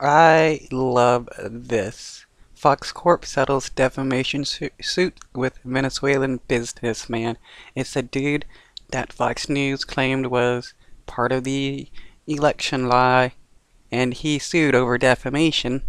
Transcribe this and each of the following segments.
I love this. Fox Corp settles defamation suit with Venezuelan businessman. It's a dude that Fox News claimed was part of the election lie, and he sued over defamation,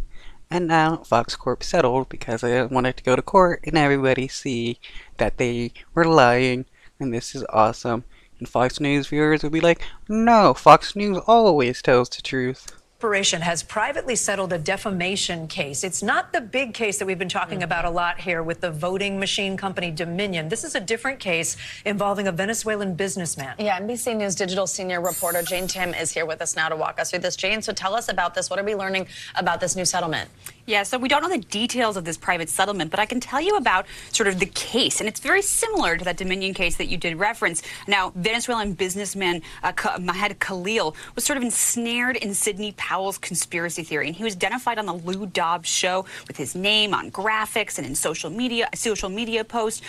and now Fox Corp settled because they wanted to go to court and everybody see that they were lying, and this is awesome. And Fox News viewers would be like, no, Fox News always tells the truth. Corporation has privately settled a defamation case. It's not the big case that we've been talking about a lot here with the voting machine company Dominion. This is a different case involving a Venezuelan businessman. Yeah, NBC News digital senior reporter Jane Tim is here with us now to walk us through this. Jane, so tell us about this. What are we learning about this new settlement? Yeah, so we don't know the details of this private settlement, but I can tell you about sort of the case, and it's very similar to that Dominion case that you did reference. Now, Venezuelan businessman Mahed Khalil was sort of ensnared in Sidney Powell's conspiracy theory, and he was identified on the Lou Dobbs show with his name on graphics and in social media posts,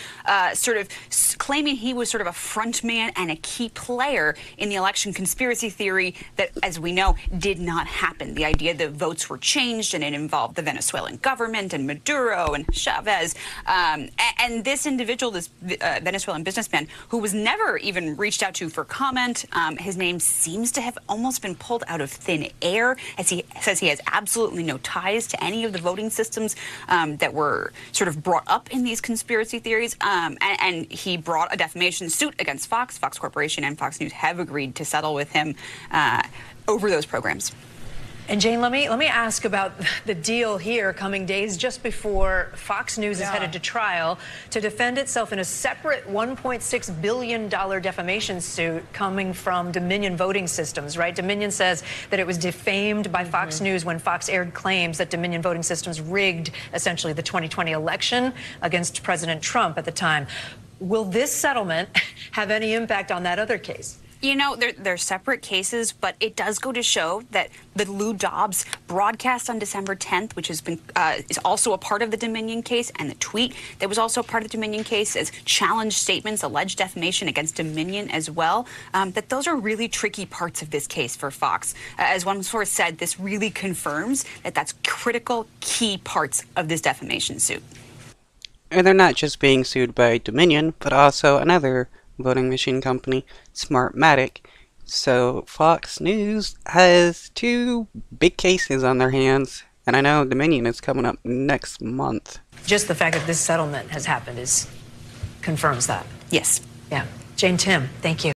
sort of claiming he was sort of a front man and a key player in the election conspiracy theory that, as we know, did not happen. The idea that votes were changed and it involved the Venezuelan government and Maduro and Chavez, and this individual, this Venezuelan businessman, who was never even reached out to for comment, his name seems to have almost been pulled out of thin air, as he says he has absolutely no ties to any of the voting systems that were sort of brought up in these conspiracy theories, and he brought a defamation suit against Fox. Fox Corporation and Fox News have agreed to settle with him over those programs. And Jane, let me ask about the deal here coming days just before Fox News is headed to trial to defend itself in a separate $1.6 billion defamation suit coming from Dominion Voting Systems, right? Dominion says that it was defamed by Fox News when Fox aired claims that Dominion Voting Systems rigged essentially the 2020 election against President Trump at the time. Will this settlement have any impact on that other case? You know, they're separate cases, but it does go to show that the Lou Dobbs broadcast on December 10th, which has been is also a part of the Dominion case, and the tweet that was also a part of the Dominion case as challenge statements, alleged defamation against Dominion as well, that those are really tricky parts of this case for Fox. As one source said, this really confirms that that's critical, key parts of this defamation suit. And they're not just being sued by Dominion, but also another voting machine company, Smartmatic. So Fox News has two big cases on their hands, and I know Dominion is coming up next month. Just the fact that this settlement has happened confirms that. Yes. Yeah. Jane Tim, thank you.